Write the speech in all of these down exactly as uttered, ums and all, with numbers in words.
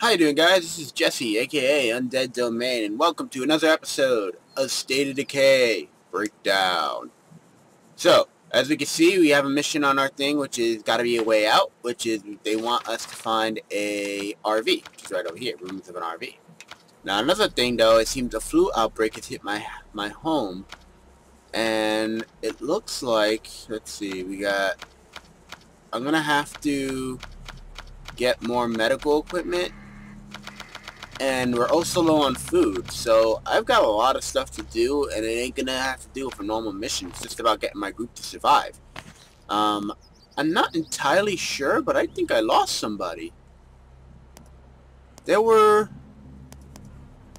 How you doing, guys? This is Jesse, aka Undead Domain, and welcome to another episode of State of Decay Breakdown. So, as we can see, we have a mission on our thing, which is gotta be a way out, which is they want us to find a R V, which is right over here, rooms of an R V. Now, another thing, though, it seems a flu outbreak has hit my, my home, and it looks like, let's see, we got, I'm gonna have to get more medical equipment. And we're also low on food, so I've got a lot of stuff to do, and it ain't gonna have to do with a normal mission. It's just about getting my group to survive. Um, I'm not entirely sure, but I think I lost somebody. There were,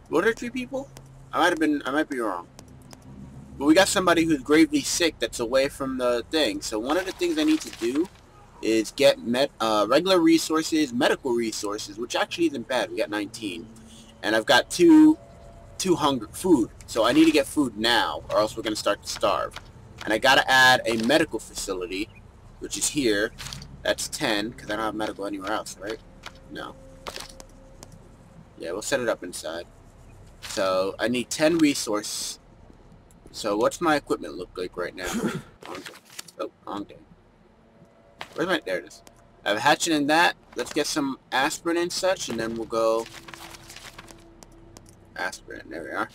what are three people? I might have been, I might be wrong. But we got somebody who's gravely sick that's away from the thing. So one of the things I need to do is get med, uh, regular resources, medical resources, which actually isn't bad. We got nineteen, and I've got two, two hunger food. So I need to get food now, or else we're gonna start to starve. And I gotta add a medical facility, which is here. That's ten, because I don't have medical anywhere else, right? No. Yeah, we'll set it up inside. So I need ten resource. So what's my equipment look like right now? Oh, wrong day. Where's my... There it is. I have a hatchet in that. Let's get some aspirin and such, and then we'll go... Aspirin. There we are.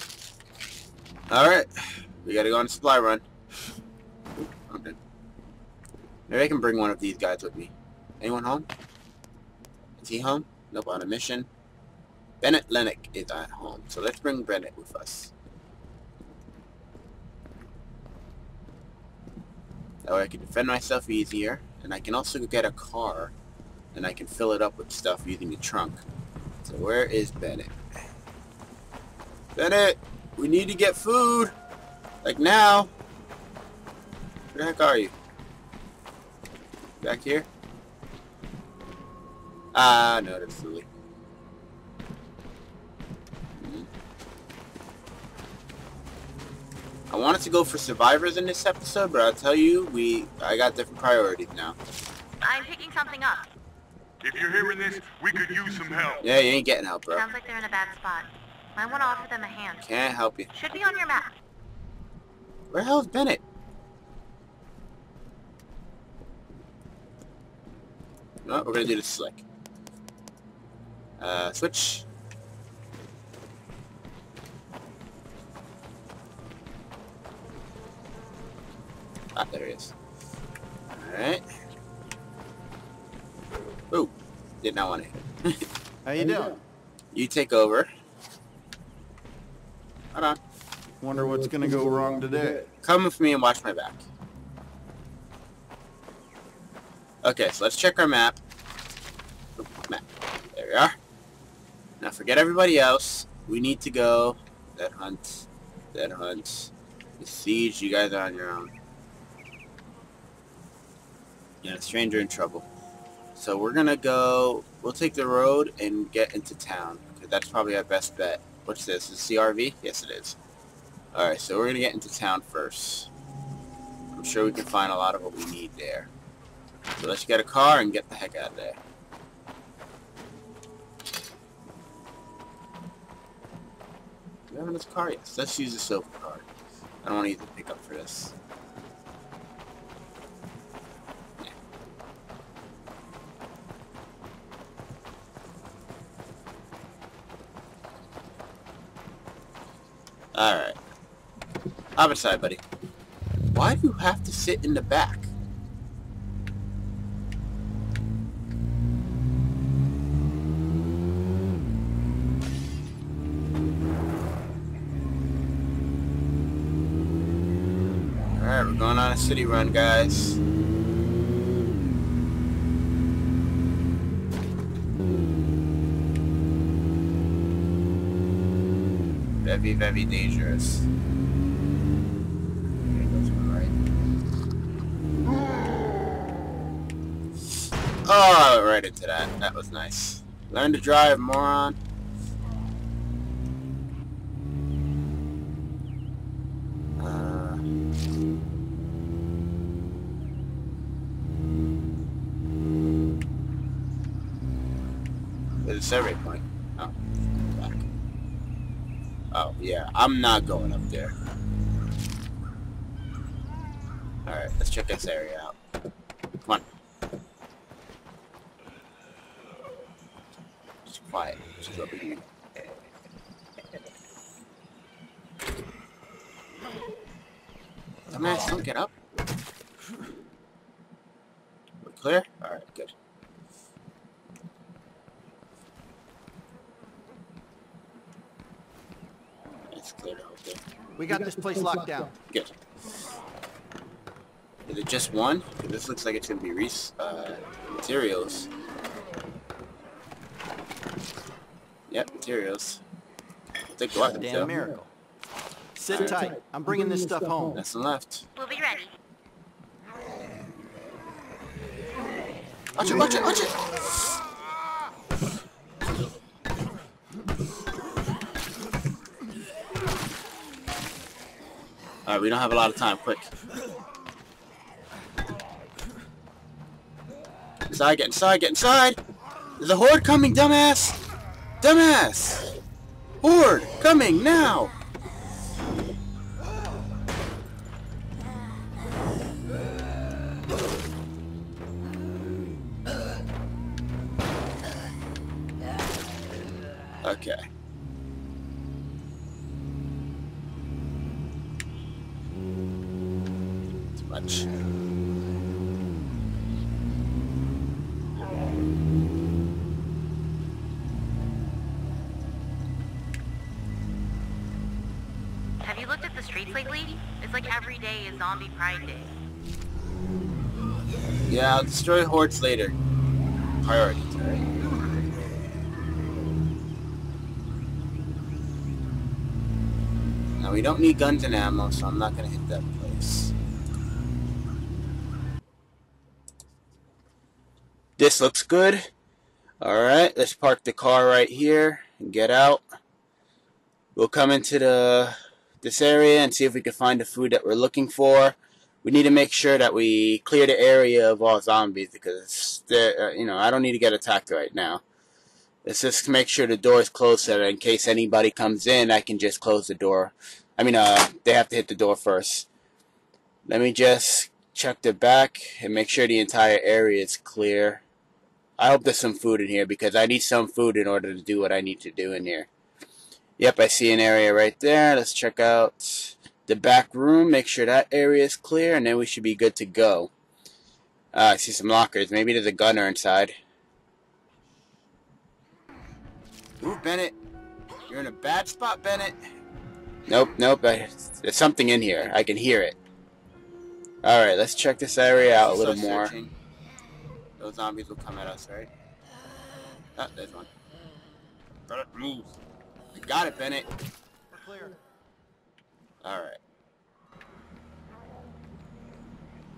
Alright. We gotta go on a supply run. Oop, I'm dead. Maybe I can bring one of these guys with me. Anyone home? Is he home? Nope, on a mission. Bennett Lennox is at home. So let's bring Bennett with us. That way I can defend myself easier. And I can also get a car, and I can fill it up with stuff using the trunk. So where is Bennett? Bennett, we need to get food. Like now. Where the heck are you? Back here? Ah, no, that's silly. I wanted to go for survivors in this episode, but I'll tell you, we I got different priorities now. I'm picking something up. If you're hearing this, we could use some help. Yeah, you ain't getting help, bro. Sounds like they're in a bad spot. Might want to offer them a hand. Can't help you. Should be on your map. Where the hell is Bennett? No, we're gonna do this slick. Uh, switch. Ah, there he is. Alright. Ooh. Did not want to hit him. How you doing? You take over. Hold on. Wonder what's gonna go wrong today. Come with me and watch my back. Okay, so let's check our map. Ooh, map. There we are. Now forget everybody else. We need to go. That hunt. That hunt. The siege. You guys are on your own. Yeah, a stranger in trouble. So we're gonna go, we'll take the road and get into town. That's probably our best bet. What's this? Is this C R V? Yes, it is. Alright, so we're gonna get into town first. I'm sure we can find a lot of what we need there. So let's get a car and get the heck out of there. Do we have this car? Yes. Let's use the silver card. I don't want to use the pickup for this. Alright. Hop inside, buddy. Why do you have to sit in the back? Alright, we're going on a city run, guys. Very, very dangerous. Okay, goes right. Oh, right into that. That was nice. Learn to drive, moron. Uh, There's a survey point. Oh. Fuck. Oh, yeah. I'm not going up there. Alright, let's check this area out. Come on. It's quiet. She's over here. Come on, don't get up. We're clear? Alright, good. It's clear out there. We got this place locked down. Good. Is it just one? This looks like it's going to be re uh, materials. Yep, materials. Take a walk. Damn miracle. Sit right. tight. I'm bringing this stuff home. That's the left. We'll be ready. Watch it, watch it, watch it! Alright, we don't have a lot of time. Quick. Inside, get inside, get inside! There's a horde coming, dumbass! Dumbass! Horde! Coming, now! Okay. Too much. Every day is Zombie Pride Day. Yeah, I'll destroy hordes later. Priorities, alright? Now we don't need guns and ammo, so I'm not gonna hit that place. This looks good. Alright, let's park the car right here and get out. We'll come into the... this area and see if we can find the food that we're looking for. We need to make sure that we clear the area of all zombies because uh, you know, I don't need to get attacked right now. Let's just make sure the door is closed so that in case anybody comes in, I can just close the door. I mean, uh, they have to hit the door first. Let me just check the back and make sure the entire area is clear. I hope there's some food in here because I need some food in order to do what I need to do in here. Yep, I see an area right there. Let's check out the back room, make sure that area is clear, and then we should be good to go. Uh, I see some lockers. Maybe there's a gunner inside. Ooh, Bennett. You're in a bad spot, Bennett. Nope, nope. I, there's something in here. I can hear it. Alright, let's check this area out a little more. Those zombies will come at us, right? Oh, there's one. Bennett, move. Got it, Bennett. We're clear. All right.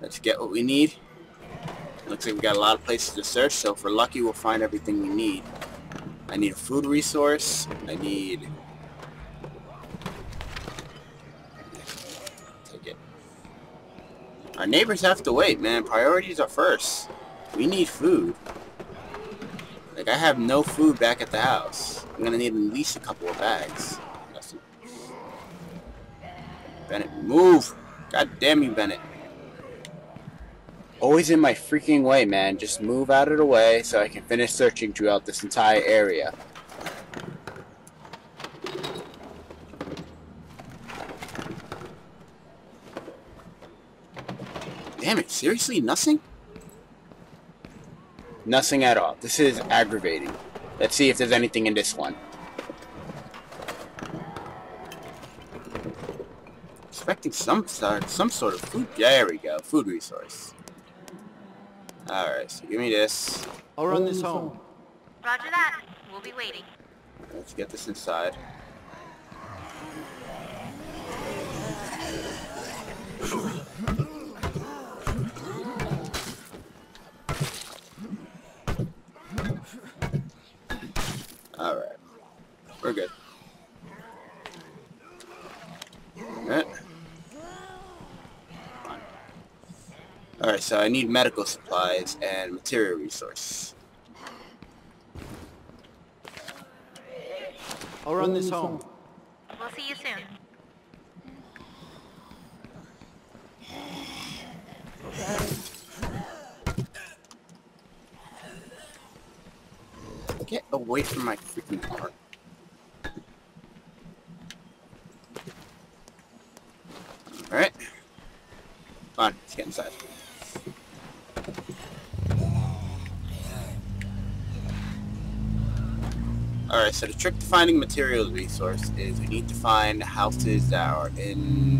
Let's get what we need. Looks like we got a lot of places to search, so if we're lucky, we'll find everything we need. I need a food resource. I need... take it. Our neighbors have to wait, man. Priorities are first. We need food. Like, I have no food back at the house. I'm gonna need at least a couple of bags. Bennett, move! God damn you, Bennett. Always in my freaking way, man. Just move out of the way so I can finish searching throughout this entire area. Damn it, seriously? Nothing? Nothing at all. This is aggravating. Let's see if there's anything in this one. Expecting some sort, some sort of food. There we go. Food resource. Alright, so give me this. I'll run this home. Roger that. We'll be waiting. Let's get this inside. Alright. We're good. Alright. Alright, so I need medical supplies and material resource. I'll run this home. We'll see you soon. Get away from my freaking car. Alright. Come on, let's get inside. Alright, so the trick to finding materials resource is we need to find houses that are in...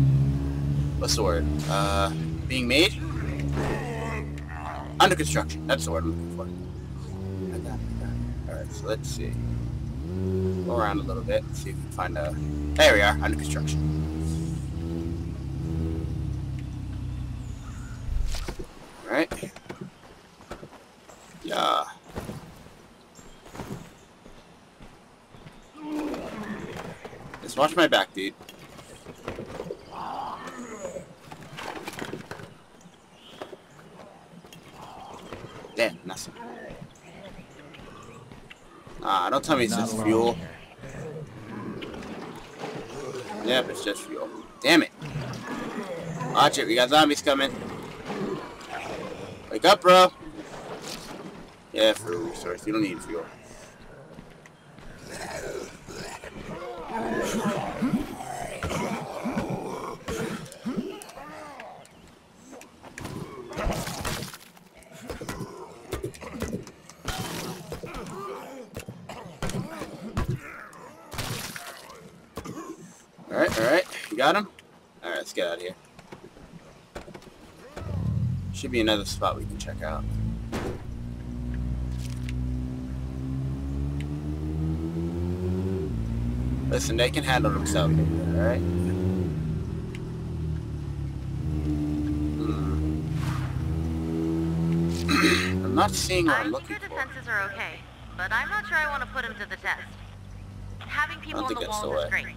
what's the word? Uh, being made? Under construction. That's the word I'm looking for. I got it, I got it. Alright, so let's see. Go around a little bit, see if we can find a... There we are, under construction. Alright. Yeah. Watch my back, dude. Damn, nothing. Ah, don't tell me it's just fuel. Yep, it's just fuel. Damn it. Watch it, we got zombies coming. Wake up, bro. Yeah, for a resource. You don't need fuel. Alright, alright. You got him? Alright, let's get out of here. Should be another spot we can check out. Listen, they can handle themselves, alright? Mm. I'm not seeing what I'm, I'm looking for. I'm sure defenses are okay, but I'm not sure I want to put them to the test. Having people on the walls is great,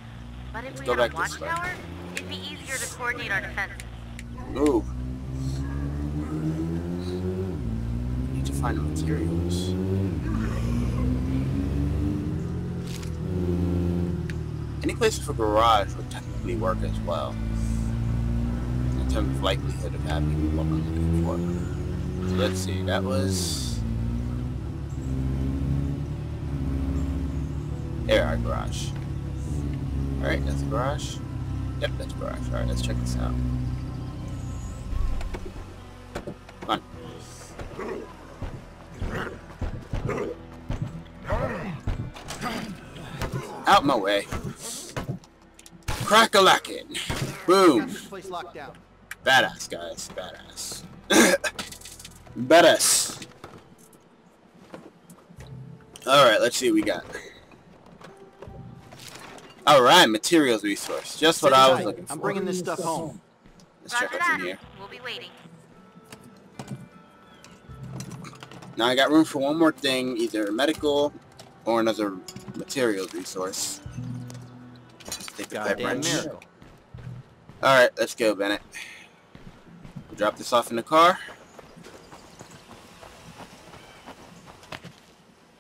but if we had a watchtower, it'd be easier to coordinate our defenses. Move. I need to find the materials. Any place for garage would technically work as well, in terms of likelihood of having what I'm looking for. So let's see, that was... there, our garage. Alright, that's a garage. Yep, that's a garage. Alright, let's check this out. Come on. Out my way. Crack-a-lackin'. Boom. Badass, guys. Badass. Badass. Alright, let's see what we got. Alright, materials resource. Just what I was looking for. I'm bringing this stuff home. Let's check what's in here. We'll be waiting. Now I got room for one more thing, either medical or another materials resource. Goddamn miracle. Alright, let's go, Bennett. We'll drop this off in the car.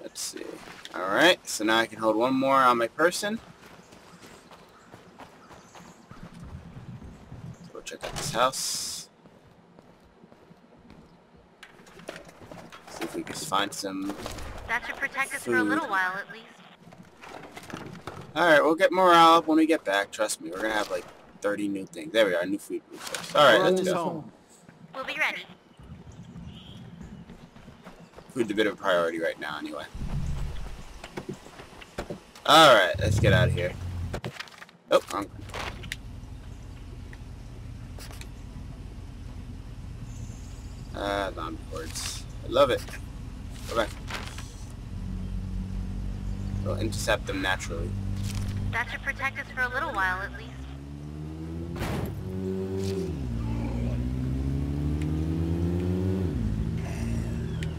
Let's see. Alright, so now I can hold one more on my person. Let's go check out this house. See if we can find some. That should protect us for a little while at least. Alright, we'll get morale up when we get back. Trust me, we're gonna have like thirty new things. There we are, new food resources. Alright, let's go. Home. We'll be ready. Food's a bit of a priority right now, anyway. Alright, let's get out of here. Oh, wrong. Ah, uh, zombie hordes. I love it. Go back. We'll intercept them naturally. That should protect us for a little while, at least.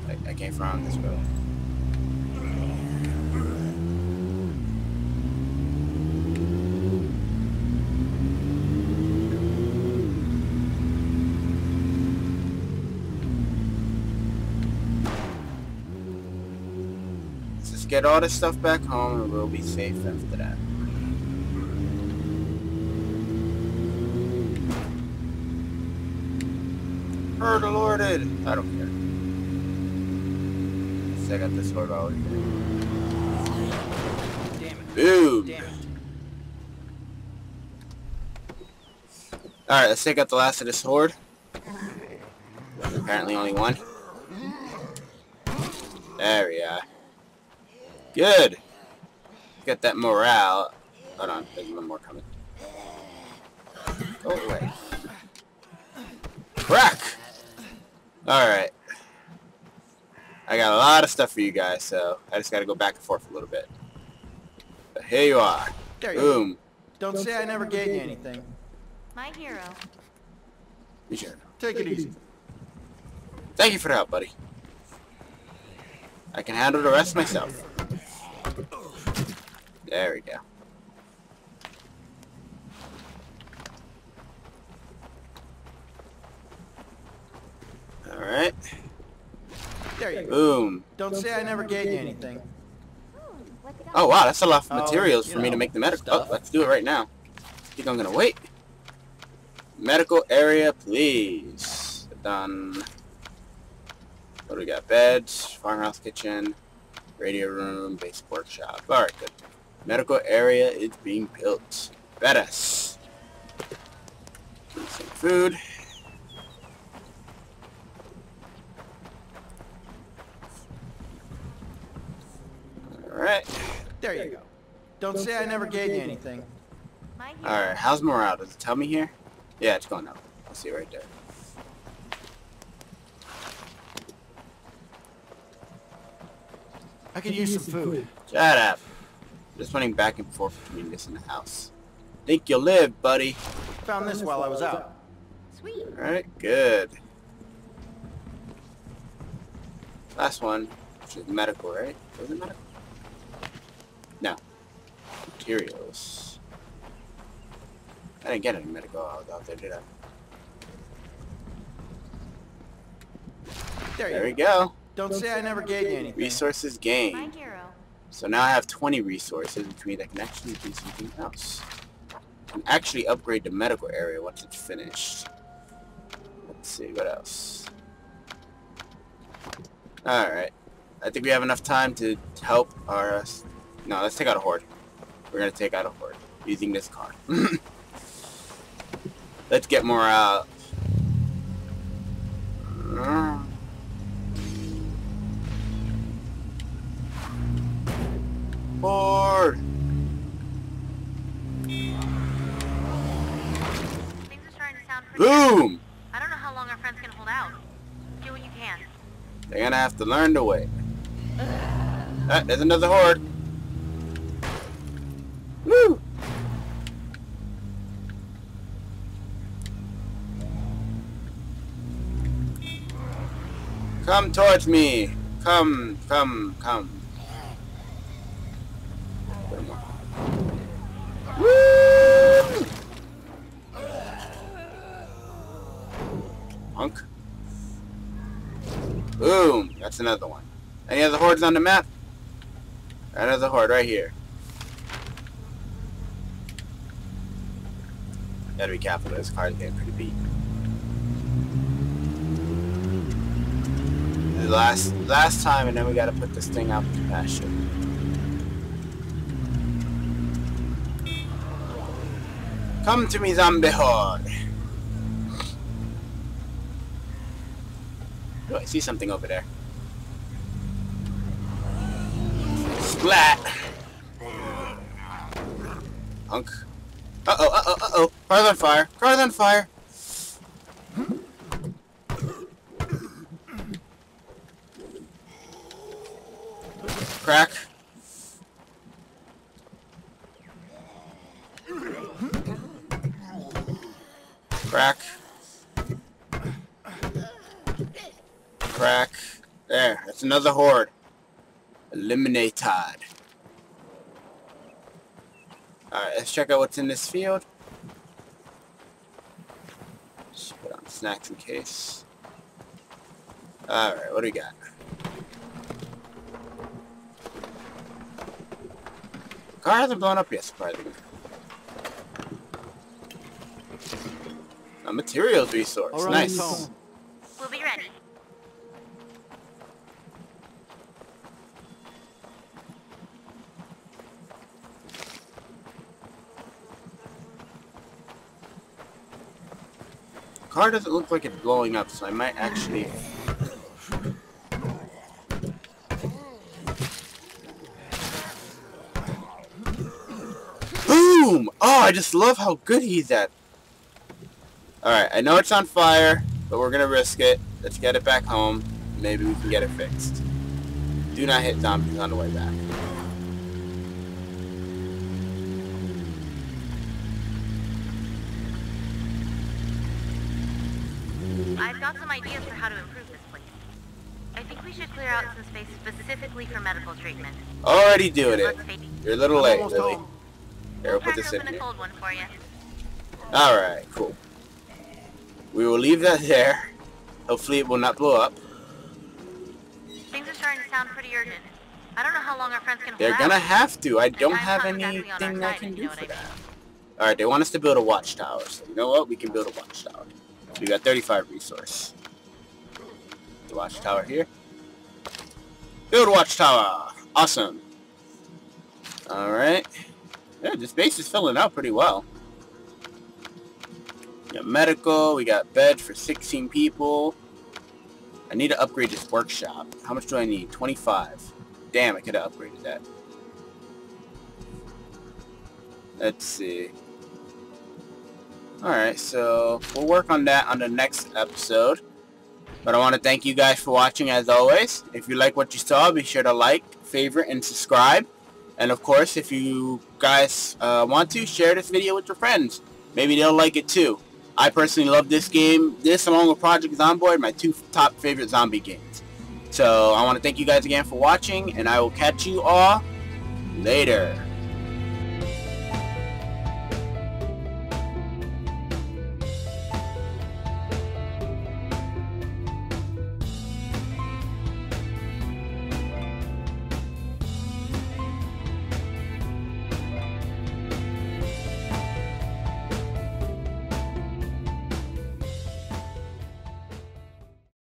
I, I came from this road. Let's just get all this stuff back home and we'll be safe after that. Heard the Lord it. I don't care. I got this sword out here. Damn it. Dude. Damn it. Alright, let's take out the last of this horde. Apparently only one. There we are. Good. Got that morale. Hold on, there's one more coming. Go away. Crack! Alright. I got a lot of stuff for you guys, so I just gotta go back and forth a little bit. But here you are. There you Boom. Go. Don't, Don't say I never gave you anything. My hero. You sure? Take it easy. Thank you for the help, buddy. I can handle the rest myself. There we go. Alright. There you go. Boom. Don't say I never gave you anything. Oh wow, that's a lot of materials oh, for me know, to make the medical. Stuff. Oh, let's do it right now. I think I'm gonna wait. Medical area, please. Done. What do we got? Beds, farmhouse kitchen, radio room, base workshop. Alright, good. Medical area is being built. Badass. Some food. Alright. There you go. Don't say I never gave you anything. Alright, how's morale? Does it tell me here? Yeah, it's going up. I'll see right there. I could use some food. Shut up. Just running back and forth between this and the house. Think you'll live, buddy. Found this while I was out. Sweet. Alright, good. Last one, which is medical, right? Was it medical? No. Materials. I didn't get any medical out there, did I? There, you there we go. go. Don't say I never gave you anything. Resources gained. So now I have twenty resources, which means I can actually do something else. I can actually upgrade the medical area once it's finished. Let's see, what else? Alright. I think we have enough time to help our... Uh, No, let's take out a horde. We're gonna take out a horde using this card. Let's get more out. Horde. Things are starting to sound pretty Boom! I don't know how long our friends can hold out. Do what you can. They're gonna have to learn the way. Alright, there's another horde. Woo! Come towards me! Come, come, come. Woo! Punk. Boom! That's another one. Any other hordes on the map? Another horde right here. Gotta be careful, this card's getting pretty beat. The last, last time, and then we gotta put this thing out with passion. Come to me, zombie horde! Oh, I see something over there. Splat! Punk. Uh-oh, uh-oh, uh-oh. Car's on fire. Car's on fire. Crack. Crack. Crack. There. That's another horde. Eliminated. Alright, let's check out what's in this field. Just put on snacks in case. Alright, what do we got? car hasn't blown up yet, surprisingly. A materials resource. Right, nice. So. We'll be ready. The car doesn't look like it's blowing up, so I might actually... Boom! Oh, I just love how good he's at. Alright, I know it's on fire, but we're gonna risk it. Let's get it back home. Maybe we can get it fixed. Do not hit zombies on the way back. I've got some ideas for how to improve this place. I think we should clear out some space specifically for medical treatment. Already doing it. You're a little late, Lily. Here, we'll put this in here. Alright, cool. We will leave that there. Hopefully it will not blow up. Things are starting to sound pretty urgent. I don't know how long our friends can hold out. They're gonna have to. I don't have anything I can do for that. Alright, they want us to build a watchtower. So you know what? We can build a watchtower. We got thirty-five resource. The watchtower here. Build watchtower! Awesome. Alright. Yeah, this base is filling out pretty well. We got medical, we got beds for sixteen people. I need to upgrade this workshop. How much do I need? twenty-five. Damn, I could have upgraded that. Let's see. Alright, so we'll work on that on the next episode. But I want to thank you guys for watching as always. If you like what you saw, be sure to like, favorite, and subscribe. And of course, if you guys uh, want to, share this video with your friends. Maybe they'll like it too. I personally love this game. This, along with Project Zomboid, my two top favorite zombie games. So I want to thank you guys again for watching, and I will catch you all later.